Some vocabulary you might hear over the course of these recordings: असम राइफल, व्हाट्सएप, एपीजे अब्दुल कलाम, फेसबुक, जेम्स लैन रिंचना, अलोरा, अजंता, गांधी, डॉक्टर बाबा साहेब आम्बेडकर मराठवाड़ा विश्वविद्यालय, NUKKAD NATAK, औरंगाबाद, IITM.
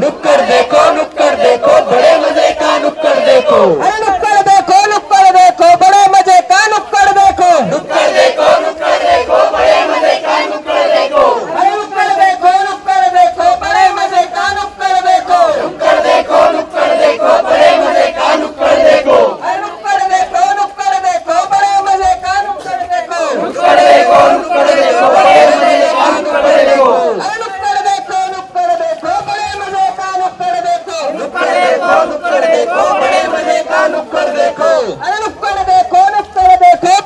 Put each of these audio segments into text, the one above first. नुक्कड़ देखो बड़े मजे का नुक्कड़ देखो। अरे नुक्कड़ देखो बड़े मजे का नुक्कड़ देखो। नुक्कड़ देखो बड़े मजे का नुक्कड़ देखो। अरे नुक्कड़ देखो बड़े मजे का नुक्कड़ देखो। नुक्कड़ देखो बड़े मजे का नुक्कड़ देखो। अरे नुक्कड़ देखो बड़े मजे का नुक्कड़ देखो। नुक्कड़ देखो बड़े मजे का नुक्कड़ देखो। अरे नुक्कड़ देखो बड़े मजे का नुक्कड़ देखो। नुक्कड़ देखो बड़े मजे का नुक्कड़ देखो। अरे नुक्कड़ देखो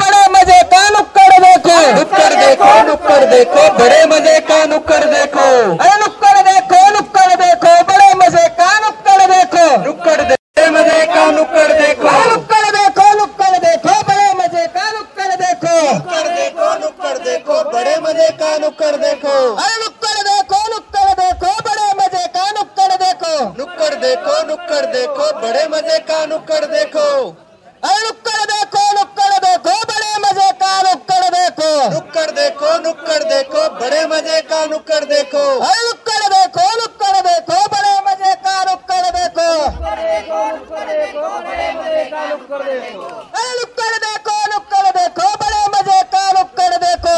बड़े मजे का नुक्कड़ देखो। बड़े मजे का नुक्कड़ देखो। नुक्कड़ देखो बड़े मजे का नुक्कड़ देखो। नुक्कड़ देखो बड़े मजे का नुक्कड़ देखो। अरे नुक्कड़ देखो बड़े मजे का नुक्कड़ देखो। नुक्कड़ देखो बड़े मजे का नुक्कड़ देखो। अरे नुक्कड़ देखो बड़े मजे का नुक्कड़ देखो। नुक्कड़ देखो बड़े मजे का नुक्कड़ देखो। अरे नुक्कड़ देखो बड़े मजे का नुक्कड़ देखो। अरे नुक्कड़ देखो बड़े मजे का नुक्कड़ देखो।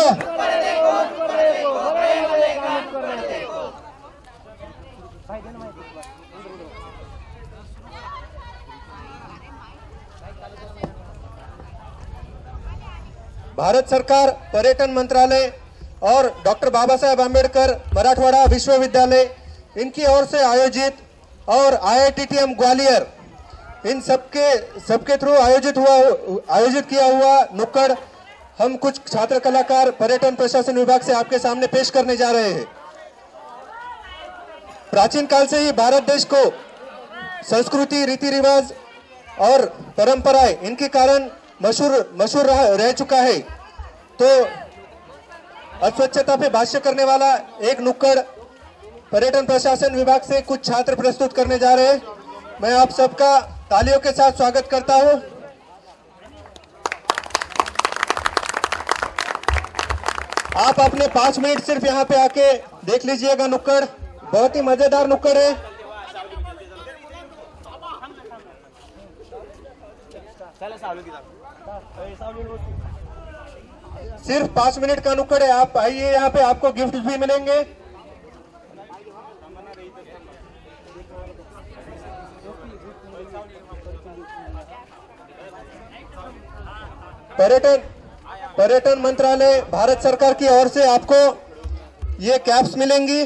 भारत सरकार, पर्यटन मंत्रालय और डॉक्टर बाबा साहेब आम्बेडकर मराठवाड़ा विश्वविद्यालय इनकी ओर से आयोजित और IITM ग्वालियर इन सबके थ्रू आयोजित किया हुआ नुक्कड़ हम कुछ छात्र कलाकार पर्यटन प्रशासन विभाग से आपके सामने पेश करने जा रहे हैं। प्राचीन काल से ही भारत देश को संस्कृति, रीति रिवाज और परंपराएं इनके कारण मशहूर रह चुका है। तो अस्वच्छता पे भाष्य करने वाला एक नुक्कड़ पर्यटन प्रशासन विभाग से कुछ छात्र प्रस्तुत करने जा रहे हैं। मैं आप सबका तालियों के साथ स्वागत करता हूं। आप अपने 5 मिनट सिर्फ यहां पे आके देख लीजिएगा। नुक्कड़ बहुत ही मजेदार नुक्कड़ है। सिर्फ 5 मिनट का नुक्कड़ है। आप आइए, यहाँ पे आपको गिफ्ट भी मिलेंगे। पर्यटन मंत्रालय भारत सरकार की ओर से आपको ये कैप्स मिलेंगी,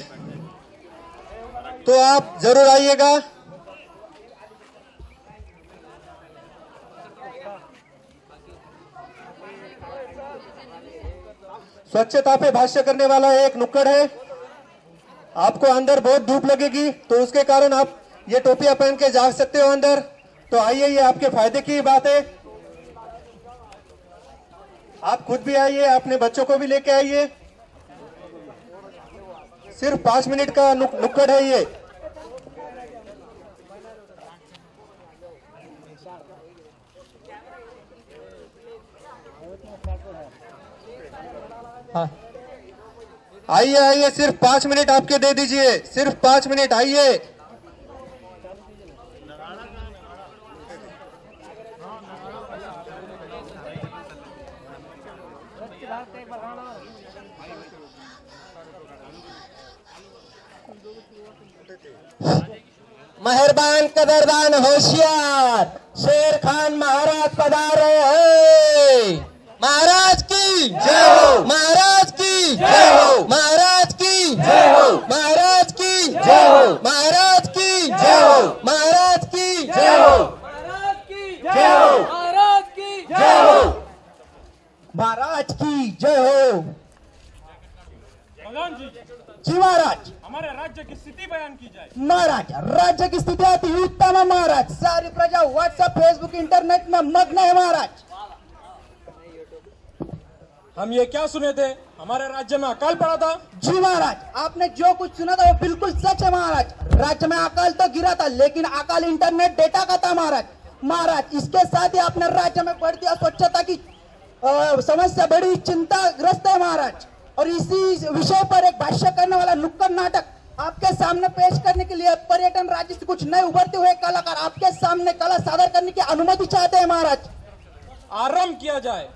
तो आप जरूर आइएगा। स्वच्छता पे भाष्य करने वाला एक नुक्कड़ है। आपको अंदर बहुत धूप लगेगी तो उसके कारण आप ये टोपियां पहन के जा सकते हो अंदर, तो आइए, ये आपके फायदे की बात है। आप खुद भी आइए, अपने बच्चों को भी लेके आइए। सिर्फ 5 मिनट का नुक्कड़ है ये। हाँ, आइए सिर्फ 5 मिनट आपके दे दीजिए। सिर्फ 5 मिनट आइए। मेहरबान, कदरदान, होशियार शेर खान महाराज पधारे हैं। महाराज की जय हो। महाराज की जय हो। महाराज की जय हो। महाराज की जय हो। महाराज की जय हो। महाराज की जय हो। महाराज की जय हो। महाराज की जय हो। महाराज की जय हो। भगवान जी, जीवाराज, हमारे राज्य की स्थिति बयान की जाए। महाराज, राज्य की स्थिति अति उत्तम है महाराज। सारी प्रजा व्हाट्सएप, फेसबुक, इंटरनेट में मग्न है महाराज। हम ये क्या सुने थे? हमारे राज्य में अकाल पड़ा था। जी महाराज, आपने जो कुछ सुना था वो बिल्कुल सच है महाराज। राज्य में अकाल तो गिरा था, लेकिन अकाल इंटरनेट डेटा का था महाराज। महाराज, इसके साथ ही आपने राज्य में बढ़ती अस्वच्छता की समस्या बड़ी चिंताग्रस्त है महाराज। और इसी विषय पर एक भाष्य करने वाला नुक्कड़ नाटक आपके सामने पेश करने के लिए पर्यटन राज्य से कुछ नए उभरते हुए कलाकार आपके सामने कला सादर करने की अनुमति चाहते हैं। महाराज आरंभ किया जाए।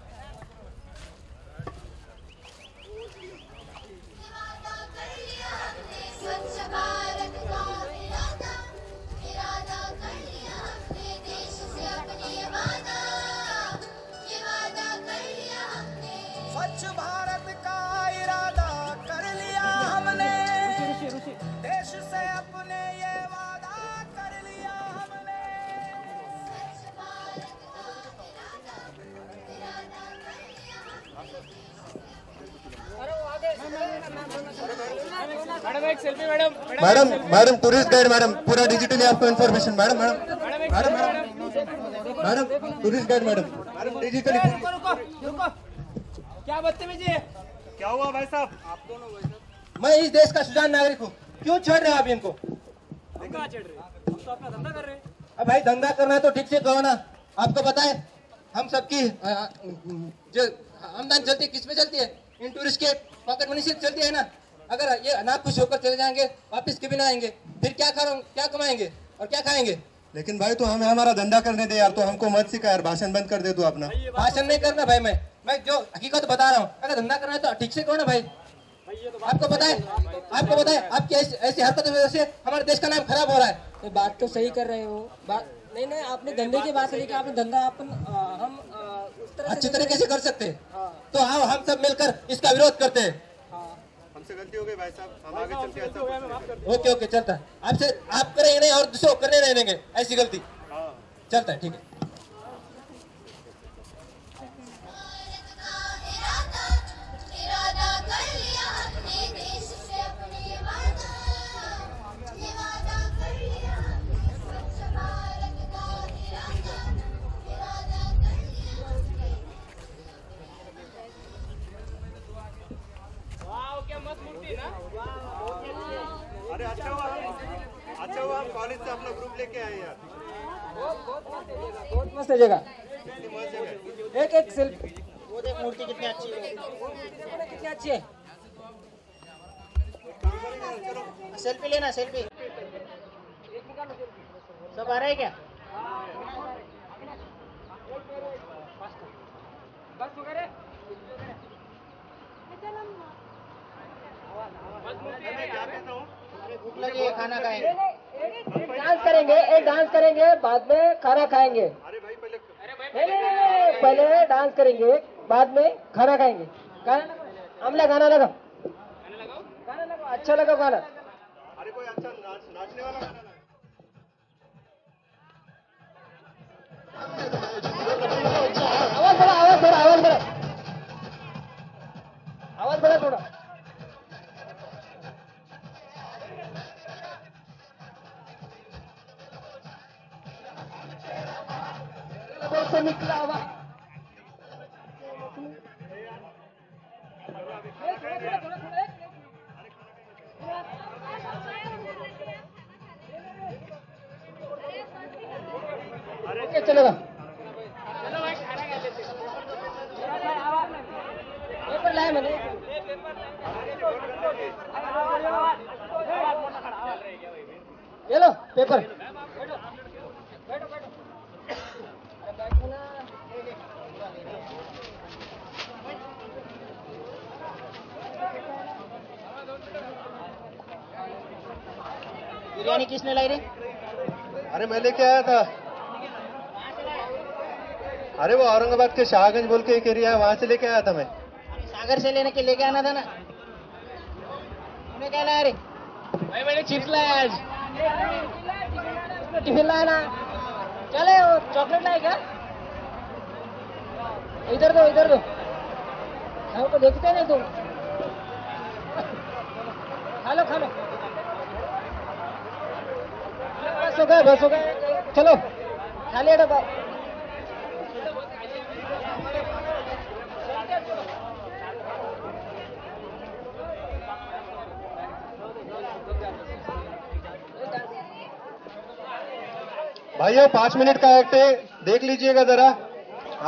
Madam madam tourist guide madam पूरा डिजिटली आपको information madam madam madam madam madam tourist guide madam digitally. क्या बदतमीजी है, क्या हुआ भाई साहब आप दोनों? मैं इस देश का सुजान नागरिक हूँ, क्यों छेड़ रहे हो आप इनको? कहाँ छेड़ रहे, तो अपना धंधा कर रहे हैं। अब भाई धंधा करना है तो ठीक से करो ना। आपको पता है हम सबकी जो आमदनी चलती है किस में चलती है? इन टूरिस्ट के पॉकेट मनी से चलती है ना। अगर ये ना खुश होकर चले जाएंगे वापस कभी ना आएंगे, फिर क्या कमाएंगे और क्या खाएंगे? लेकिन भाई तो हमें हमारा धंधा करने दे यार, तो हमको मत सिखा यार, भाषण बंद कर दे तू अपना। भाषण नहीं करना भाई, मैं जो हकीकत तो बता रहा हूँ। अगर धंधा करना है तो ठीक से करो ना भाई। आपको पता है आपकी ऐसी हरकतों की वजह से हमारे देश का नाम खराब हो रहा है। तो बात तो सही कर रहे हो, बात नहीं नहीं आपने धंधे की बात करी कि आपने धंधा अपन हम अच्छी तरीके से कर सकते, तो हम सब मिलकर इसका विरोध करते हैं। गलती हो गई भाई साहब, हम आगे चलते हैं। ओके ओके चलता है, आपसे आप करेंगे नहीं और दूसरों करने नहीं देंगे ऐसी गलती। हाँ चलता है, ठीक है। कॉलेज से अपना ग्रुप लेके आए यार, बहुत मस्त जगह। एक एक सेल्फी, वो देख मूर्ति कितनी अच्छी है, कितनी अच्छी है। सेल्फी लेना, सेल्फी। सब आ रहे हैं क्या? बस वगैरह भूख लगी है, खाना खाएंगे, एक डांस करेंगे बाद में खाना खाएंगे। अरे भाई पहले डांस करेंगे बाद में खाना खाएंगे। गाना लगाओ, अच्छा लगा गाना। अरे कोई अच्छा नाचने वाला गाना लगाओ। आवाज बढ़ा थोड़ा। चलेगा पेपर लाए मैंने। ये लो पेपर। बिरयानी किसने लाई रे? अरे मैं लेके आया था। अरे वो औरंगाबाद के शाहगंज बोल के एक एरिया है, वहाँ से लेके आया था मैं। सागर से लेने के लेके आना था ना, उन्हें क्या लाया रे? भाई मैंने चिप्स लाया आज, टिफिन लाया ना। चले चॉकलेट लाए क्या? इधर दो, हमको देखते नहीं तुम। खा लो बस हो गए। चलो खा लिया डब्बा। भाइयों 5 मिनट का एक्ट है, देख लीजिएगा जरा।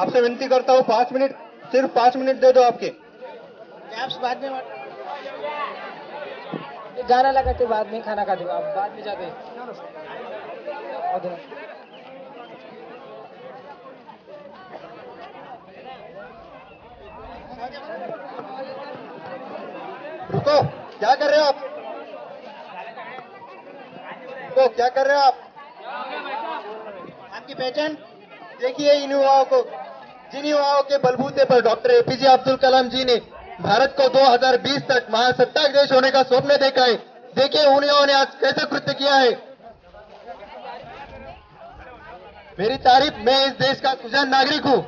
आपसे विनती करता हूँ 5 मिनट, सिर्फ 5 मिनट दे दो आपके। बाद में ग्यारह लगा के बाद में खाना खा देगा, आप बाद में जाते हैं। रुको, क्या कर रहे हो आप? रुको, क्या कर रहे हो आप? आपकी पहचान देखिए इन युवाओं को, जिन युवाओं के बलबूते पर डॉक्टर एपीजे अब्दुल कलाम जी ने भारत को 2020 तक महासत्ताक देश होने का स्वप्न देखा है। देखिए उन युवाओं ने आज कैसा कृत्य किया है। मेरी तारीफ, मैं इस देश का सुजान नागरिक हूँ।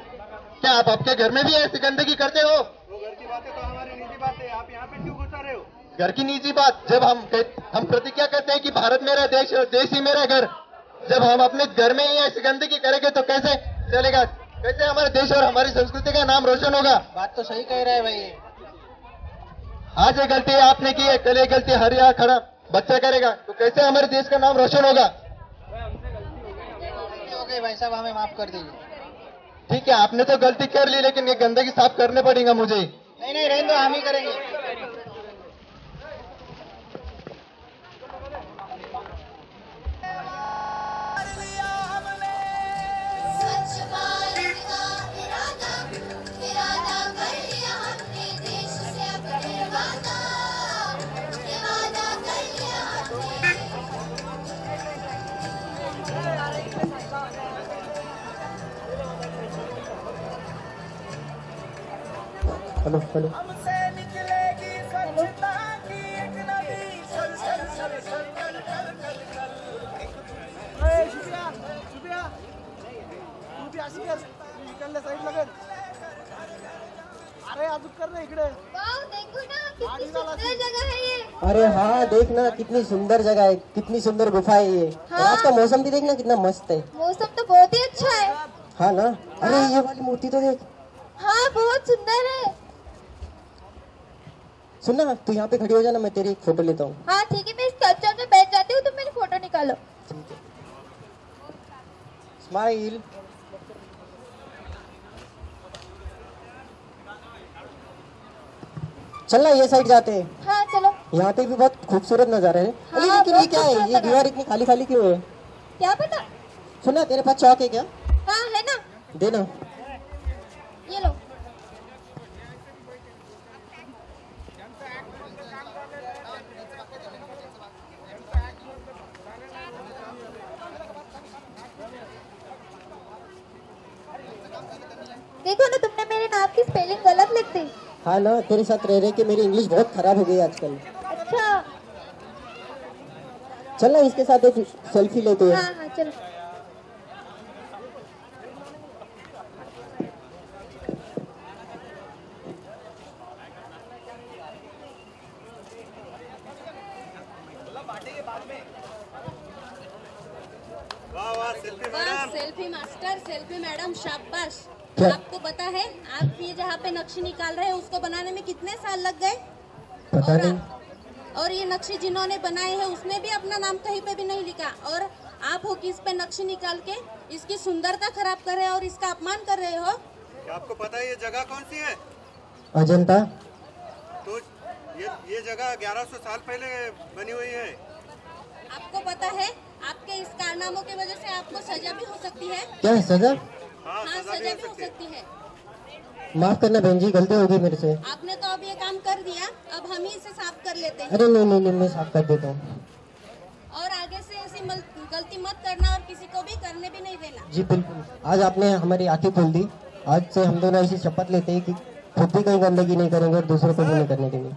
क्या आप आपके घर में भी ऐसी गंदगी करते हो? वो घर की बातें तो हमारी निजी बात है, आप यहाँ पे क्यों घुसा रहे हो? घर की निजी बात, जब हम प्रतिज्ञा करते हैं कि भारत मेरा देश और देश ही मेरा घर, जब हम अपने घर में ही ऐसी गंदगी करेंगे तो कैसे चलेगा? कैसे हमारे देश और हमारी संस्कृति का नाम रोशन होगा? बात तो सही कह रहा है भाई। आज ये गलती आपने की है, कल ये गलती हर यहाँ खड़ा बच्चा करेगा तो कैसे हमारे देश का नाम रोशन होगा? हो गई भाई साहब, हमें माफ कर दीजिए। ठीक है, आपने तो गलती कर ली, लेकिन ये गंदगी साफ करने पड़ेगा मुझे। नहीं नहीं रहने दो, हम ही करेंगे। हेलो हेलो, हमसे निकलेगी स्वच्छता की एक नदी। चल चल चल चल चल चल चल। ए शुक्रिया शुक्रिया, तू भी आशी कर इकडे साइड लगत। अरे अजूक कर ना इकडे। वाव, देखो ना कितनी सुंदर जगह है ये। अरे हाँ, देखना कितनी सुंदर जगह है, कितनी सुंदर गुफा है ये। आज का मौसम भी देखना कितना मस्त है। मौसम तो बहुत ही अच्छा है। हाँ ना, अरे ये वाली मूर्ति तो देख। हाँ बहुत सुंदर है। सुनना, तू यहाँ पे खड़ी हो जाना, मैं तेरी एक फोटो लेता हूँ। हाँ ठीक है, मैं इस स्कल्पचर में बैठ जाती हूँ, तुम मेरी फोटो निकालो। ठीक है, स्माइल। चल ना, ये साइड जाते हैं। हाँ चलो, यहाँ पे भी बहुत खूबसूरत नजारा है। हाँ, लेकिन ये क्या है, ये दीवार इतनी खाली खाली क्यों है? क्या पता। सुनना, तेरे पास चौक है क्या? हाँ है ना, देना। ये लो, देखो ना तुमने मेरे नाम की स्पेलिंग गलत लिख दी। हाँ ना, तेरे साथ रह रहे कि मेरी इंग्लिश बहुत खराब हो गई आजकल। अच्छा चल ना, इसके साथ एक सेल्फी लेते हैं। हाँ, हाँ, चलो। वाह वाह, selfie madam, selfie master, selfie madam, शाबाश। आपको पता है आप ये जहाँ पे नक्शे निकाल रहे हैं उसको बनाने में कितने साल लग गए? पता नहीं। और ये नक्शे जिन्होंने बनाए हैं उसने भी अपना नाम कहीं पे भी नहीं लिखा, और आप हो कि इस पे नक्शे निकाल के इसकी सुंदरता खराब कर रहे हो और इसका अपमान कर रहे हो। क्या आपको पता है ये जगह कौन सी है? अजंता। तो ये जगह 1100 साल पहले बनी हुई है। आपको पता है आपके इस कारनामों की वजह से आपको सजा भी हो सकती है। क्या सजा? हाँ सजा भी हो सकती है। माफ करना बहन जी, गलती होगी मेरे से। आपने तो अब ये काम कर दिया, अब हम ही इसे साफ कर लेते हैं। अरे नहीं नहीं नहीं, मैं साफ कर देता हूँ। और आगे से ऐसी गलती मत करना और किसी को भी करने भी नहीं देना। जी बिल्कुल, आज आपने हमारी आंखें खोल दी। आज से हम दोनों ऐसी शपथ लेते हैं कि खुद भी कहीं गंदगी नहीं करेंगे और दूसरों को भी नहीं करने देंगे।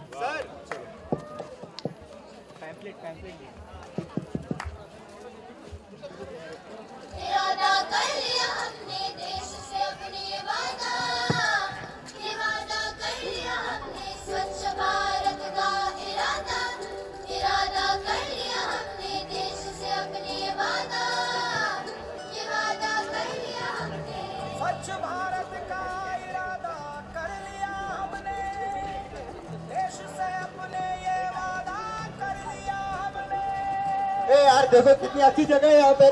यार देखो कितनी अच्छी जगह है यहाँ पे,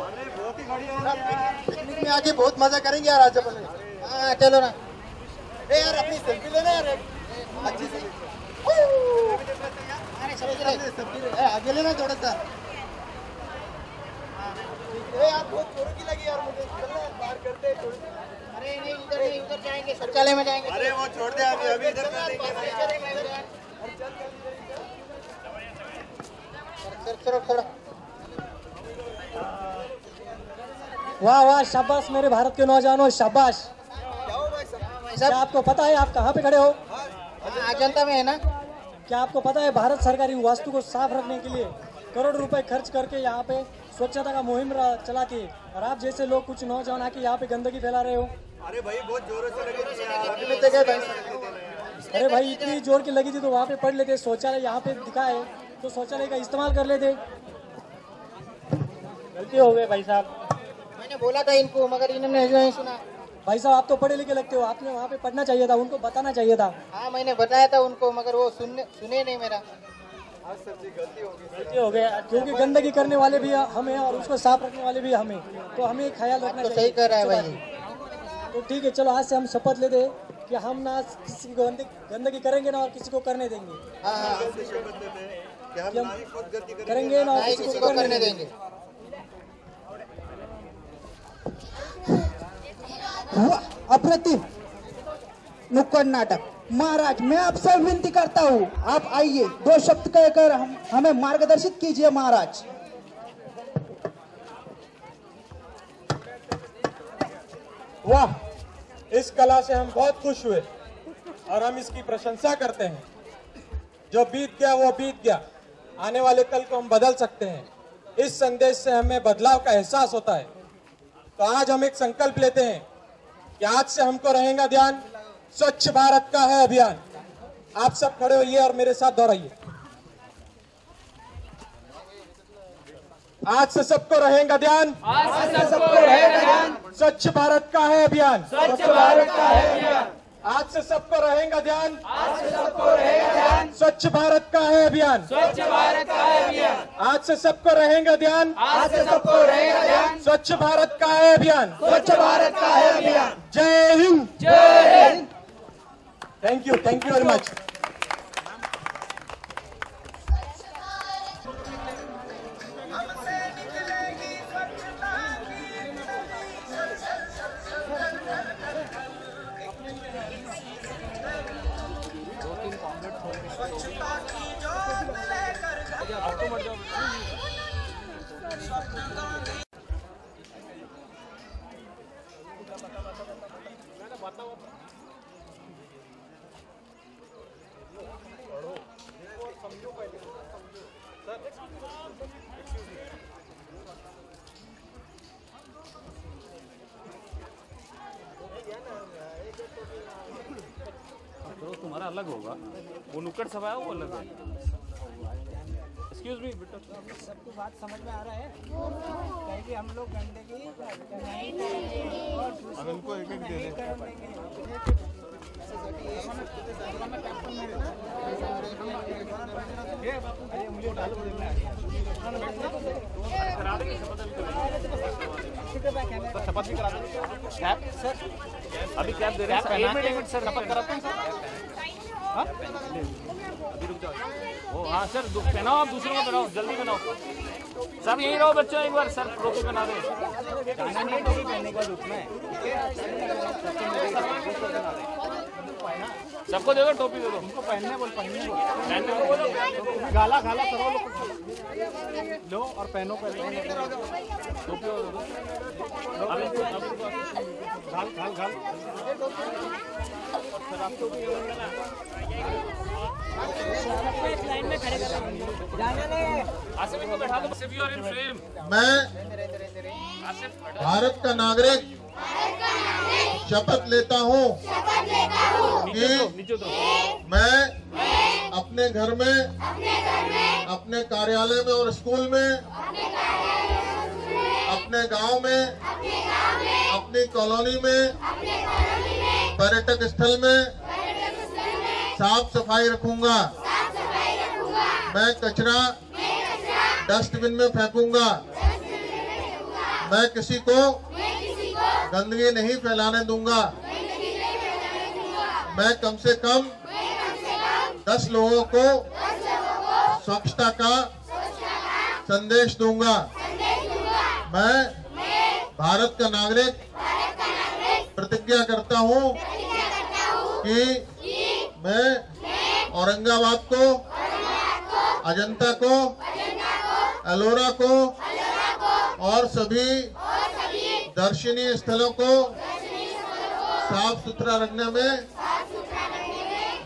पिकनिक में आके बहुत मजा करेंगे यार आज अपन। हाँ चलो ना, अरे यार अपनी सेल्फी लेना यार अच्छी सी। अकेले ना थोड़ा सा आप बहुत जोर की लगी यार मुझे, बाहर करते हैं थोड़ी। अरे नहीं इधर नहीं, उधर जाएंगे, शौचालय में जाएंगे। अरे वो छोड़ दे अभी, अभी इधर कर देंगे। वाह वाह शाबाश मेरे भारत के नौजवानों, शाबाश। क्या आपको पता है आप कहाँ पे खड़े हो? अजंता में है ना? क्या आपको पता है भारत सरकार इन वास्तु को साफ रखने के लिए करोड़ रुपए खर्च करके यहाँ पे स्वच्छता का मुहिम चलाती है, और आप जैसे लोग कुछ नौजवान आके यहाँ पे गंदगी फैला रहे हो। अरे भाई बहुत जोर से, अरे भाई इतनी जोर की लगी थी तो वहाँ पे पढ़ लेते, शौचालय यहाँ पे दिखाए तो शौचालय का इस्तेमाल कर लेते। गलती हो गई भाई साहब, मैंने बोला था इनको मगर इन्होंने नहीं सुना। भाई साहब आप तो पढ़े लिखे लगते हो, आपने वहाँ पे पढ़ना चाहिए था, उनको बताना चाहिए था। हाँ मैंने बताया था उनको मगर वो सुने नहीं मेरा। आज सर जी गलती हो गई, क्योंकि गंदगी करने वाले भी हम हैं और उसको साफ रखने वाले भी हमें, तो हमें ख्याल रखना चाहिए। सही कर रहा है भाई, तो ठीक है चलो आज से हम शपथ लेते हैं कि हम ना किसी को गंदगी करेंगे ना और किसी को करने देंगे, करेंगे ना और किसी को करने देंगे। अप्रतिम नुक्कड़ नाटक महाराज, मैं आपसे विनती करता हूँ आप आइए, दो शब्द कहकर हमें मार्गदर्शित कीजिए महाराज। वाह इस कला से हम बहुत खुश हुए और हम इसकी प्रशंसा करते हैं। जो बीत गया वो बीत गया, आने वाले कल को हम बदल सकते हैं। इस संदेश से हमें बदलाव का एहसास होता है। तो आज हम एक संकल्प लेते हैं कि आज से हमको रहेगा ध्यान स्वच्छ भारत का है अभियान। आप सब खड़े होइए और मेरे साथ दोहराइए। आज से सबको रहेगा ध्यान, आज से सबको रहेगा ध्यान स्वच्छ भारत का है अभियान, स्वच्छ भारत का है अभियान। आज से सबको रहेगा ध्यान, आज से सबको रहेगा ध्यान स्वच्छ भारत का है अभियान, स्वच्छ भारत का है अभियान। आज से सबको रहेगा ध्यान, आज से सबको रहेगा ध्यान स्वच्छ भारत का है अभियान, स्वच्छ भारत का है अभियान। जय हिंद, जय Hind. Thank you very much. तुम्हारा अलग होगा, वो नुक्कड़ सभा है वो अलग है। एक्सक्यूज मी बेटा, सबको बात समझ में आ रहा है कि हम लोग गंदगी नहीं करेंगे और उनको एक एक दे दें। अभी कैप दे रहे हैं सर, शपथ कराते हैं सर। हाँ अभी रुक जाओ। ओ हाँ सर पहनाओ, आप दूसरों को पहनाओ, जल्दी पहनाओ। सब यहीं रहो बच्चों, एक बार सर टोपी पहना दे। टोपी पहनने का रुकना है, सबको देखो टोपी दे दो, उनको पहनने बोल, पहनने को बोलो। गाला खाला करो लोग, लो और पहनो टोपी। मैं भारत का नागरिक शपथ लेता हूँ कि मैं अपने घर में, अपने कार्यालय में और स्कूल में, अपने गांव में, अपनी कॉलोनी में, पर्यटक स्थल में साफ सफाई रखूंगा। मैं कचरा डस्टबिन में फेंकूंगा। मैं किसी को गंदगी नहीं फैलाने दूंगा। मैं कम से कम 10 लोगों को स्वच्छता का संदेश दूंगा। मैं भारत का नागरिक प्रतिज्ञा करता हूँ कि मैं औरंगाबाद को, अजंता को, अलोरा को और सभी दर्शनीय स्थलों को साफ सुथरा रखने में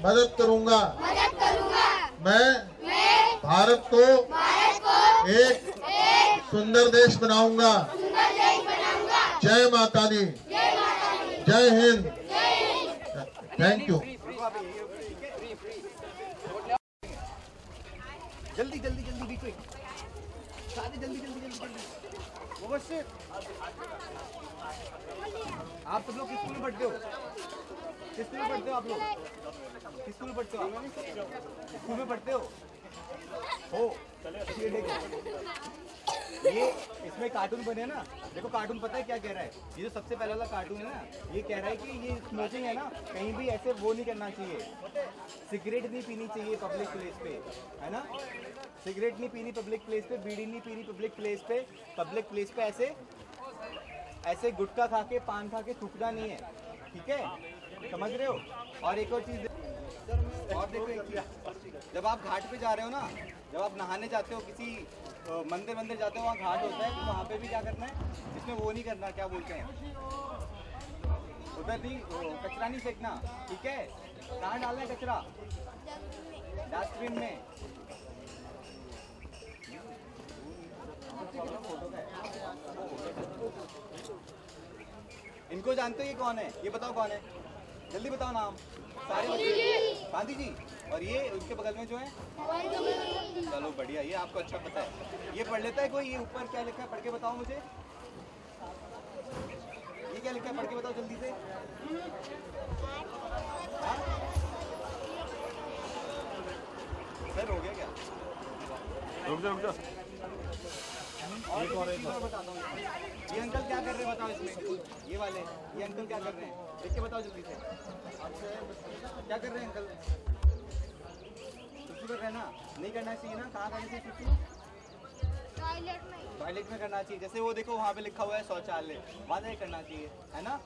मदद करूंगा। मैं भारत को एक सुंदर देश बनाऊंगा। जय माता दी, जय हिंद, थैंक यू। जल्दी जल्दी जल्दी भी जल्दी जल्दी जल्दी आप सब लोग किस स्कूल में पढ़ते हो? किस स्कूल में पढ़ते हो आप लोग? किस स्कूल में पढ़ते हो? स्कूल में पढ़ते हो? ये इसमें कार्टून बने ना, देखो कार्टून पता है क्या कह रहा है? ये जो सबसे पहला वाला कार्टून है ना, ये कह रहा है कि ये स्मोकिंग है ना, कहीं भी ऐसे वो नहीं करना चाहिए, सिगरेट नहीं पीनी चाहिए पब्लिक प्लेस पे, है ना, सिगरेट नहीं पीनी पब्लिक प्लेस पे, बीड़ी नहीं पीनी पब्लिक प्लेस पे ऐसे गुटखा खा के पान खा के थूकना नहीं है, ठीक है, समझ रहे हो। और एक और चीज और देखो, जब आप घाट पे जा रहे हो ना, जब आप नहाने जाते हो, किसी मंदिर जाते हो, वहाँ घाट होता है, तो वहाँ पे भी क्या करना है, इसमें वो नहीं करना, क्या बोलते हैं, उधर भी कचरा नहीं फेंकना, ठीक है, कहाँ डालना है कचरा, डस्टबिन में। इनको जानते हो, ये कौन है, ये बताओ कौन है, जल्दी बताओ नाम सारे बच्चे। गांधी जी। और ये उनके बगल में जो है, चलो बढ़िया, ये आपको अच्छा पता है, ये पढ़ लेता है कोई। ये ऊपर क्या लिखा है पढ़ के बताओ मुझे, ये क्या लिखा है पढ़ के बताओ जल्दी से। सर हो गया क्या? रुक जा। और बताता हूँ, ये अंकल क्या कर रहे हैं बताओ, इसमें ये वाले ये अंकल क्या कर रहे हैं, देख के बताओ जल्दी से, क्या कर रहे हैं अंकल, छुट्टी पर रहना नहीं करना चाहिए ना, कहाँ करनी चाहिए छुट्टी, टॉयलेट में करना चाहिए, जैसे वो देखो वहाँ पे लिखा हुआ है शौचालय, वहाँ नहीं करना चाहिए, है ना,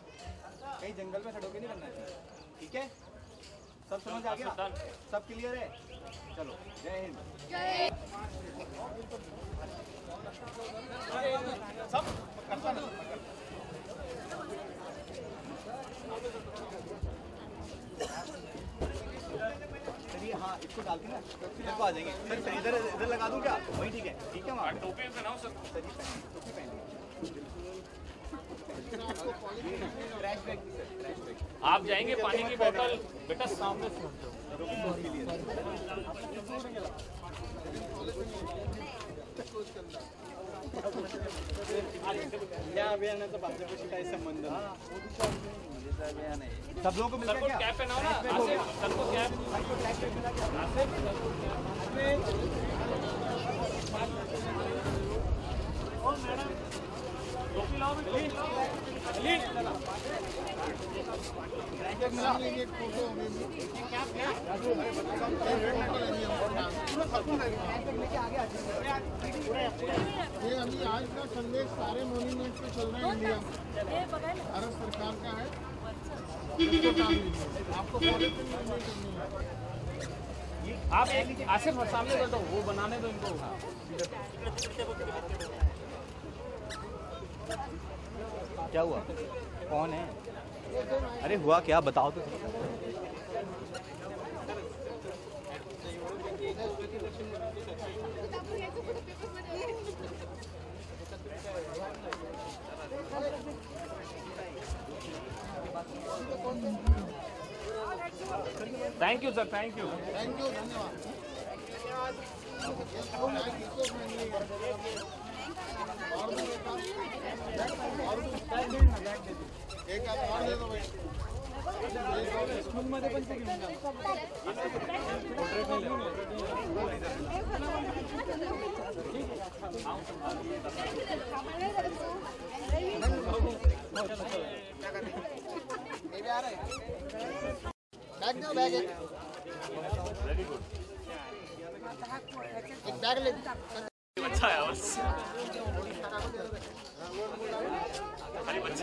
कहीं जंगल में खड़ो के नहीं करना चाहिए, ठीक है, सब समझ आ गया, सब क्लियर है, चलो जय हिंद। सब चलिए, हाँ इसको डाल के ना इसको आ जाएंगे, सर इधर लगा दूँ क्या, वही ठीक है वहाँ टोपी पहनाओ सर, टोपी पहन आप जाएंगे, पानी की बोतल बेटा सामने से या अभियानाचा भाजपशी काय संबंध, सब लोगों को मिलता है क्या, कैप पहनाओ ना सबको, कैप आज का संदेश सारे मोन्यूमेंट पे चल रहा है, इंडिया भारत सरकार का है, आपको आप एक आसिफ सामने कर दो, वो बनाने दो इनको, क्या हुआ, कौन है, अरे हुआ क्या बताओ तो, thank you sir, thank you धन्यवाद। बैग अच्छा है बस, खाली बच्चे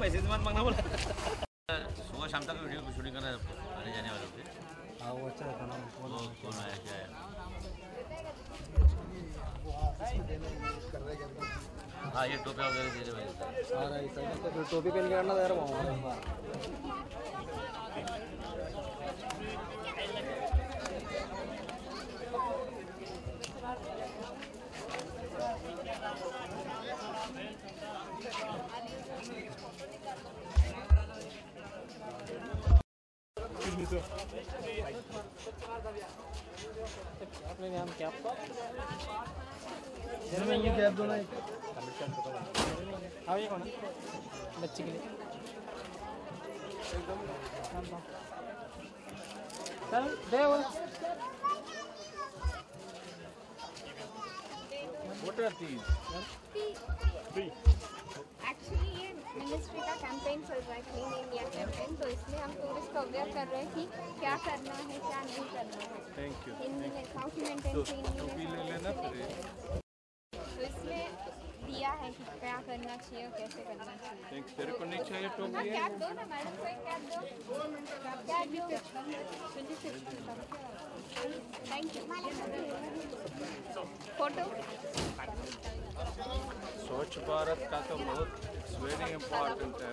पैसे से मत मांगना बोला। सुबह शाम तक वीडियो शूटिंग करना आने जाने वाले थे। हाँ वो अच्छा रहता ना, कौन आया क्या है। हाँ ये टोपी वगैरह दे रहे भाई। हाँ राइट सर, टोपी पहन के आना यार वहाँ। अपने नाम क्या दोनों ये कौन बच्चे के लिए चल दे एक्चुअली ये मिनिस्ट्री का कैंपेन चल रहा है क्लीन इंडिया कैंपेन, तो इसलिए हम टूरिस्ट को अवेयर कर रहे हैं कि क्या करना है क्या नहीं करना है। Thank you. तो इसमें दिया है कि क्या करना चाहिए और कैसे करना चाहिए। क्या दो ना मैडम को थैंक यू। फोटो स्वच्छ भारत का तो बहुत वेरी इम्पोर्टेंट है,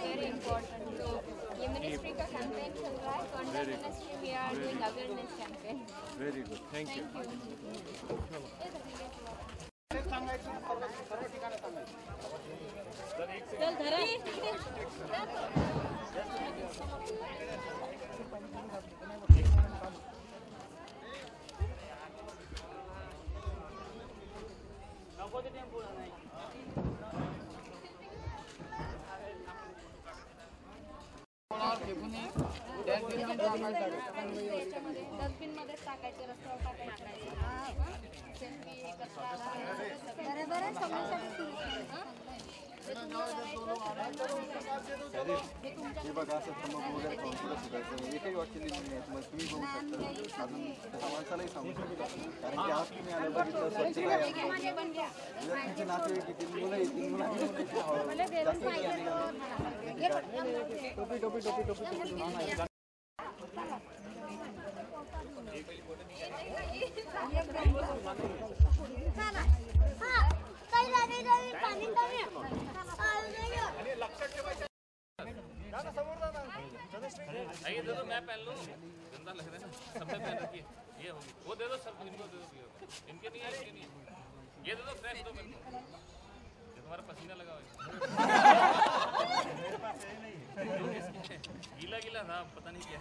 वेरी इम्पोर्टेंट। तो ये मिनिस्ट्री का कैंपेन चल रहा है, तो under ministry we are doing awareness campaign. Very good, thank you. चल धरा टोपी पसीना लगा गीला गीला था, पता नहीं क्या।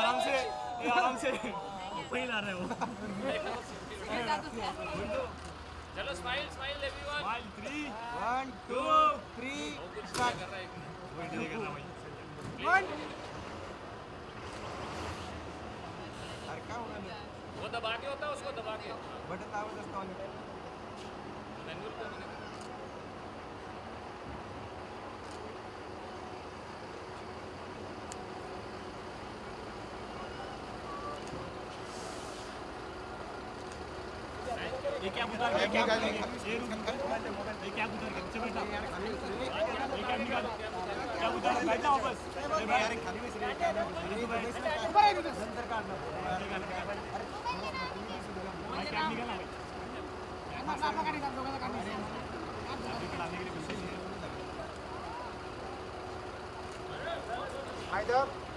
आराम से वही ला रहे हो। चलो स्माइल स्माइल एवरीवन। 1 2 3 स्टार्ट। वो दबा के होता है, उसको दबा के बटन दाबा दस्ता होने फायदा